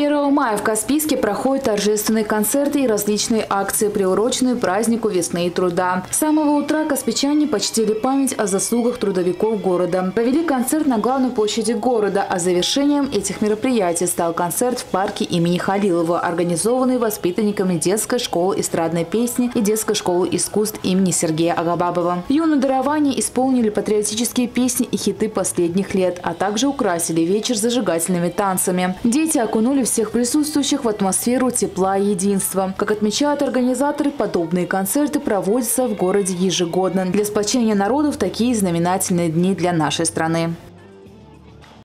1 мая в Каспийске проходят торжественные концерты и различные акции, приуроченные празднику весны и труда. С самого утра каспийчане почтили память о заслугах трудовиков города. Провели концерт на главной площади города, а завершением этих мероприятий стал концерт в парке имени Халилова, организованный воспитанниками детской школы эстрадной песни и детской школы искусств имени Сергея Агабабова. Юные дарования исполнили патриотические песни и хиты последних лет, а также украсили вечер зажигательными танцами. Дети окунули всех присутствующих в атмосферу тепла и единства. Как отмечают организаторы, подобные концерты проводятся в городе ежегодно для сплочения народов в такие знаменательные дни для нашей страны.